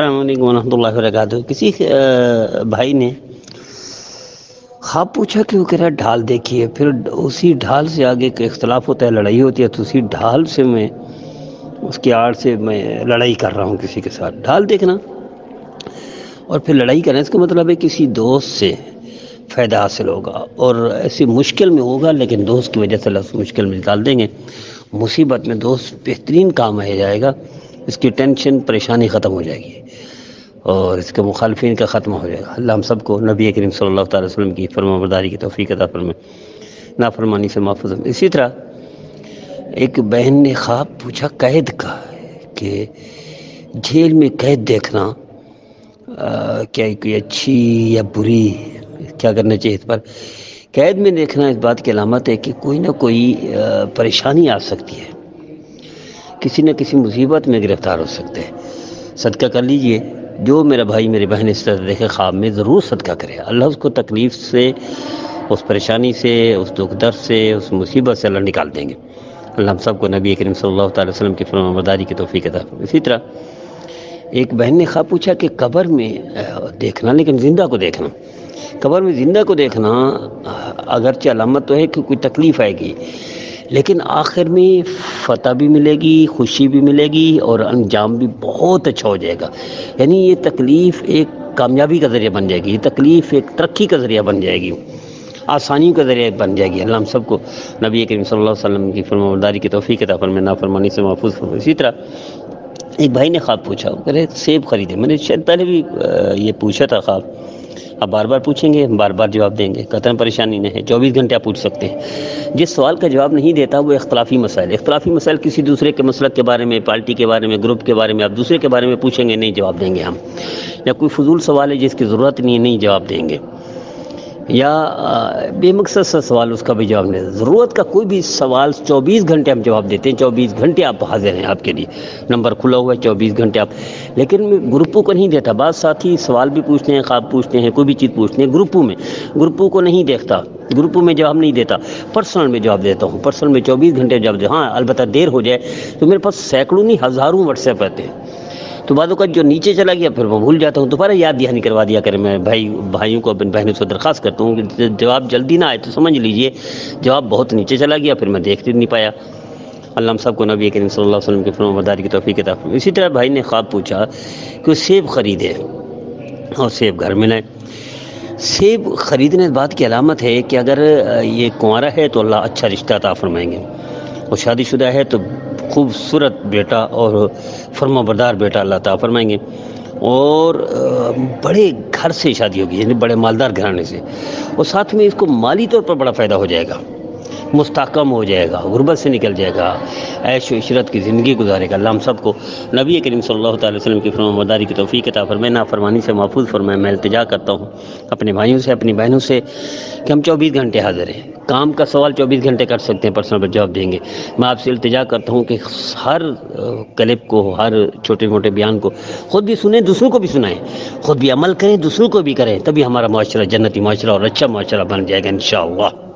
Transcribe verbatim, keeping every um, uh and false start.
अस्सलामुअलैकुम वरहमतुल्लाहि वबरकातुहू। किसी भाई ने ख्वाब पूछा कि वो कह रहा है ढाल देखिए, फिर उसी ढाल से आगे एक इख्तलाफ होता है, लड़ाई होती है, तो उसी ढाल से मैं उसकी आड़ से मैं लड़ाई कर रहा हूँ किसी के साथ। ढाल देखना और फिर लड़ाई करना, इसका मतलब है किसी दोस्त से फ़ायदा हासिल होगा और ऐसी मुश्किल में होगा, लेकिन दोस्त की वजह से अल्लाह उसको मुश्किल में निकाल देंगे। मुसीबत में दोस्त बेहतरीन काम आ जाएगा, इसकी टेंशन परेशानी ख़त्म हो जाएगी और इसके मुखालफिन का ख़त्म हो जाएगा। अल्लाह हम सबको नबी करीम सल्लल्लाहु अलैहि वसल्लम की फरमाबरदारी की तौफीक अता फरमाए, नाफरमानी से महफूज हो। इसी तरह एक बहन ने ख्वाब पूछा कैद का, कि जेल में कैद देखना आ, क्या कोई अच्छी या बुरी, क्या करना चाहिए इस पर। कैद में देखना इस बात की अलामत है कि कोई ना कोई परेशानी आ सकती है, किसी न किसी मुसीबत में गिरफ़्तार हो सकते हैं। सदका कर लीजिए, जो मेरा भाई मेरी बहन इस तरह देखे ख्वाब में, ज़रूर सदका करे। अल्लाह उसको तकलीफ़ से, उस परेशानी से, उस दुख दर्द से, उस मुसीबत से अल्लाह निकाल देंगे। अल्लाह हम सबको नबी करीम सल्लल्लाहु अलैहि वसल्लम की फरमाबरदारी की तौफीक अता फरमाए। इसी तरह एक बहन ने ख्वाब पूछा कि कब्र में देखना, लेकिन ज़िंदा को देखना। कब्र में ज़िंदा को देखना अगरचे अलामत तो है कि कोई तकलीफ़ आएगी, लेकिन आखिर में फतह भी मिलेगी, खुशी भी मिलेगी और अंजाम भी बहुत अच्छा हो जाएगा। यानी ये तकलीफ़ एक कामयाबी का ज़रिया बन जाएगी, ये तकलीफ़ एक तरक्की का ज़रिया बन जाएगी, आसानी का ज़रिया बन जाएगी। अल्लाह हम सबको नबी करीम सल्लल्लाहु अलैहि वसल्लम की फरमाबरदारी की तौफीक अता फरमाए, नाफरमानी से महफूज हो। इसी तरह एक भाई ने ख्वाब पूछा, कह रहे सेब ख़रीदे। मैंने शायद पहले भी ये पूछा था ख्वाब, आप बार बार पूछेंगे, बार बार जवाब देंगे, कतई परेशानी नहीं है। चौबीस घंटे आप पूछ सकते हैं। जिस सवाल का जवाब नहीं देता वो इख्तलाफी मसाइल, इख्तलाफी मसाइल किसी दूसरे के मसलक के बारे में, पार्टी के बारे में, ग्रुप के बारे में, आप दूसरे के बारे में पूछेंगे, नहीं जवाब देंगे हम। या कोई फजूल सवाल है जिसकी ज़रूरत नहीं है, नहीं जवाब देंगे। या बेमकसद सा सवाल, उसका भी जवाब नहीं। ज़रूरत का कोई भी सवाल चौबीस घंटे हम जवाब देते हैं, चौबीस घंटे आप हाजिर हैं, आपके लिए नंबर खुला हुआ है, चौबीस घंटे आप। लेकिन ग्रुपों को नहीं देता, बाद साथी सवाल भी पूछते हैं, ख्वाब पूछते हैं, कोई भी चीज़ पूछते हैं ग्रुपों में, ग्रुपों को नहीं देखता, ग्रुपों में जवाब नहीं देता, पर्सनल में जवाब देता हूँ। पर्सनल में चौबीस घंटे जवाब देता हूँ। हाँ, अलबत्ता देर हो जाए तो मेरे पास सैकड़ों नहीं हज़ारों व्हाट्सएप रहते हैं, तो बातों का जो नीचे चला गया फिर वो भूल जाता हूँ, दोबारा याद दहानी करवा दिया करें। मैं भाई भाइयों को, अपने बहनों से दरख्वास्त करता हूँ कि जवाब जल्दी ना आए तो समझ लीजिए जवाब बहुत नीचे चला गया, फिर मैं देख नहीं पाया। अल्लाह हम सबको नबी करीम सल्लल्लाहु अलैहि वसल्लम की फरमाबरदारी की तौफीक अता फरमाए। इसी तरह भाई ने ख्वाब पूछा कि सेब ख़रीदे और सेब घर में लाए। सेब ख़रीदने इस बात की अलामत है कि अगर ये कुंवारा है तो अल्लाह अच्छा रिश्ता अता फरमाएंगे, और शादीशुदा है तो खूबसूरत बेटा और फरमाबरदार बेटा अल्लाह ताला फरमाएंगे, और बड़े घर से शादी होगी, यानी बड़े मालदार घराने से, और साथ में इसको माली तौर पर बड़ा फ़ायदा हो जाएगा, मुस्तकम हो जाएगा, गुर्बत से निकल जाएगा, ऐश इशरत की ज़िंदगी गुजारेगा। अल्लाह हम सबको नबी करीम सल्लल्लाहु अलैहि वसल्लम की फरमाबरदारी की तौफीक अता फरमाए, नाफरमानी से महफूज फरमाए। मैं इल्तिजा करता हूँ अपने भाइयों से, अपनी बहनों से कि हम चौबीस घंटे हाजिर हैं, काम का सवाल चौबीस घंटे कर सकते हैं, पर्सनल पर जवाब देंगे। मैं आपसे इल्तिजा करता हूँ कि हर क्लिप को, हर छोटे मोटे बयान को ख़ुद भी सुने, दूसरों को भी सुनाएं, ख़ुद भी अमल करें, दूसरों को भी करें, तभी हमारा माशरा जन्नती माशरा और अच्छा माशरा बन जाएगा इंशाअल्लाह।